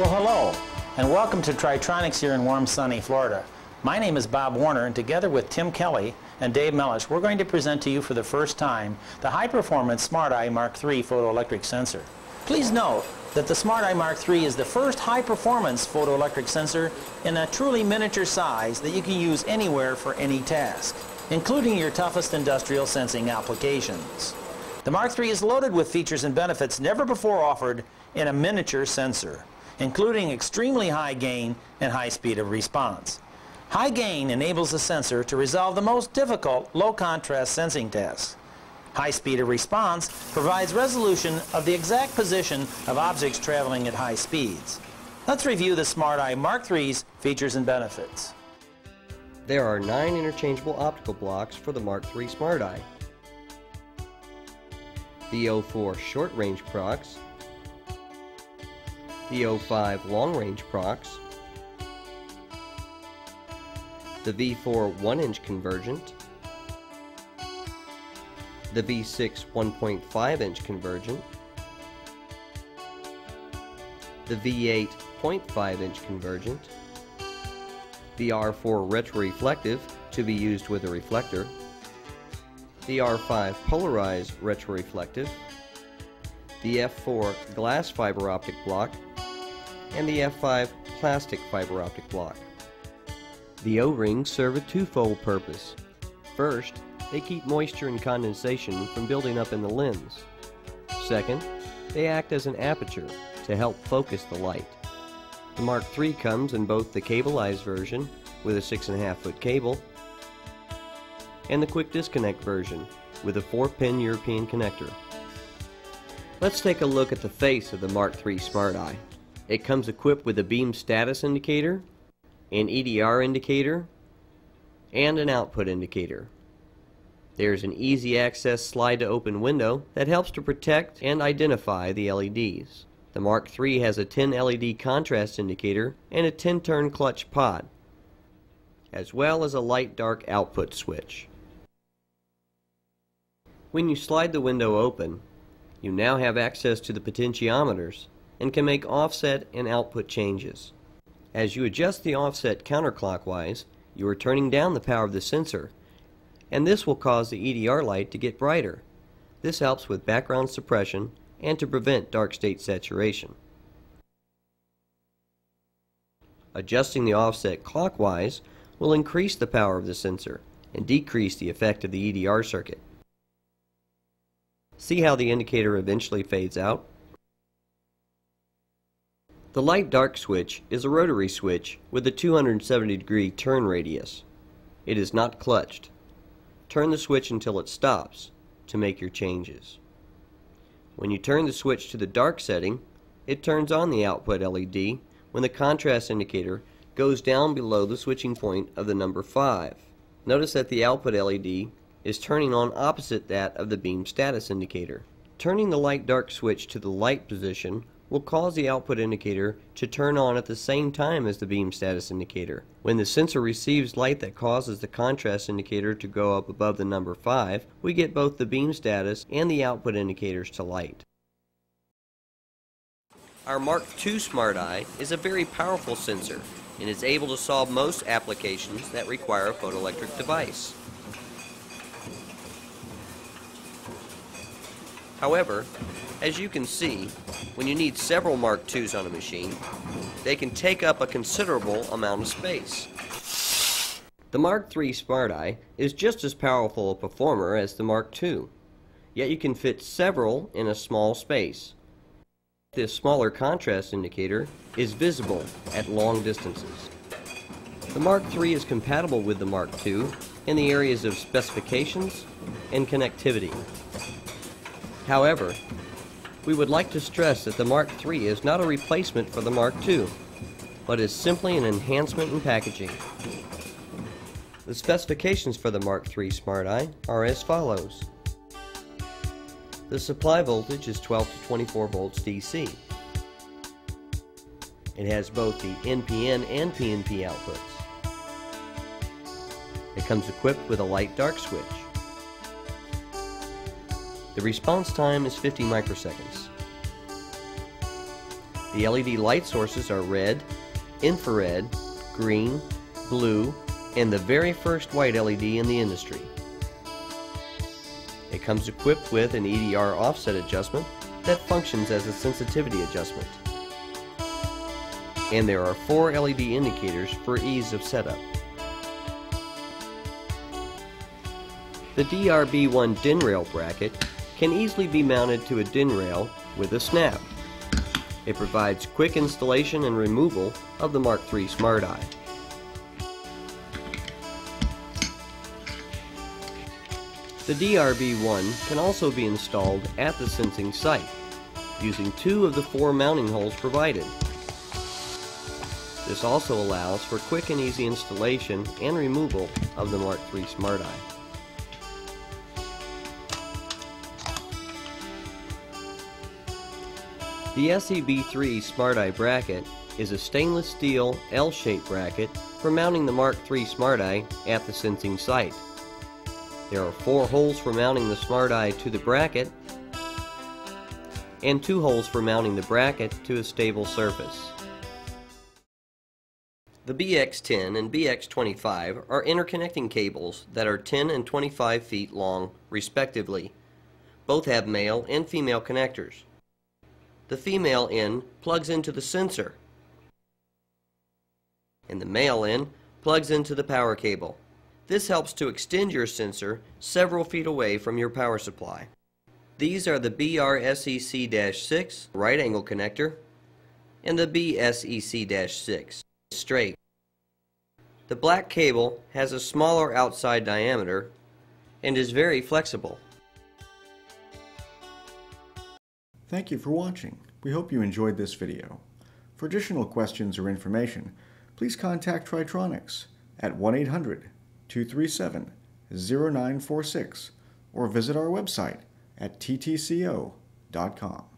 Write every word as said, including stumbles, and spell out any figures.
Well, hello, and welcome to Tritronics here in warm, sunny Florida. My name is Bob Warner, and together with Tim Kelly and Dave Mellish, we're going to present to you for the first time the high-performance SmartEye Mark three photoelectric sensor. Please note that the SmartEye Mark three is the first high-performance photoelectric sensor in a truly miniature size that you can use anywhere for any task, including your toughest industrial sensing applications. The Mark three is loaded with features and benefits never before offered in a miniature sensor, including extremely high gain and high speed of response. High gain enables the sensor to resolve the most difficult low contrast sensing tasks. High speed of response provides resolution of the exact position of objects traveling at high speeds. Let's review the SmartEye Mark three's features and benefits. There are nine interchangeable optical blocks for the Mark three SmartEye. The E O four short range procs, the O five long-range procs, the V four one inch convergent, the V six one point five inch convergent, the V eight zero point five inch convergent, the R four retroreflective to be used with a reflector, the R five polarized retroreflective, the F four glass fiber optic block, and the F five plastic fiber optic block. The O-rings serve a twofold purpose. First, they keep moisture and condensation from building up in the lens. Second, they act as an aperture to help focus the light. The Mark three comes in both the cableized version with a six and a half foot cable and the quick disconnect version with a four pin European connector. Let's take a look at the face of the Mark three SmartEye. It comes equipped with a beam status indicator, an E D R indicator, and an output indicator. There's an easy access slide to open window that helps to protect and identify the L E Ds. The Mark three has a ten L E D contrast indicator and a ten turn clutch pod, as well as a light dark output switch. When you slide the window open, you now have access to the potentiometers and can make offset and output changes. As you adjust the offset counterclockwise, you are turning down the power of the sensor, and this will cause the E D R light to get brighter. This helps with background suppression and to prevent dark state saturation. Adjusting the offset clockwise will increase the power of the sensor and decrease the effect of the E D R circuit. See how the indicator eventually fades out? The light-dark switch is a rotary switch with a two hundred seventy degree turn radius. It is not clutched. Turn the switch until it stops to make your changes. When you turn the switch to the dark setting, it turns on the output L E D when the contrast indicator goes down below the switching point of the number five. Notice that the output L E D is turning on opposite that of the beam status indicator. Turning the light-dark switch to the light position will cause the output indicator to turn on at the same time as the beam status indicator. When the sensor receives light that causes the contrast indicator to go up above the number five, we get both the beam status and the output indicators to light. Our Mark two SmartEye is a very powerful sensor and is able to solve most applications that require a photoelectric device. However, as you can see, when you need several Mark twos on a machine, they can take up a considerable amount of space. The Mark three SmartEye is just as powerful a performer as the Mark two, yet you can fit several in a small space. This smaller contrast indicator is visible at long distances. The Mark three is compatible with the Mark two in the areas of specifications and connectivity. However, we would like to stress that the Mark three is not a replacement for the Mark two, but is simply an enhancement in packaging. The specifications for the Mark three SmartEye are as follows. The supply voltage is twelve to twenty-four volts D C. It has both the N P N and P N P outputs. It comes equipped with a light-dark switch. The response time is fifty microseconds. The L E D light sources are red, infrared, green, blue, and the very first white L E D in the industry. It comes equipped with an E D R offset adjustment that functions as a sensitivity adjustment. And there are four L E D indicators for ease of setup. The D R B one DIN rail bracket can easily be mounted to a DIN rail with a snap. It provides quick installation and removal of the Mark three SmartEye. The D R B one can also be installed at the sensing site using two of the four mounting holes provided. This also allows for quick and easy installation and removal of the Mark three SmartEye. The S E B three SmartEye bracket is a stainless steel L-shaped bracket for mounting the Mark three SmartEye at the sensing site. There are four holes for mounting the SmartEye to the bracket and two holes for mounting the bracket to a stable surface. The B X ten and B X twenty-five are interconnecting cables that are ten and twenty-five feet long, respectively. Both have male and female connectors. The female end plugs into the sensor, and the male end plugs into the power cable. This helps to extend your sensor several feet away from your power supply. These are the B R S E C dash six right angle connector and the B S E C dash six straight. The black cable has a smaller outside diameter and is very flexible. Thank you for watching. We hope you enjoyed this video. For additional questions or information, please contact Tritronics at one eight hundred, two three seven, zero nine four six or visit our website at T T C O dot com.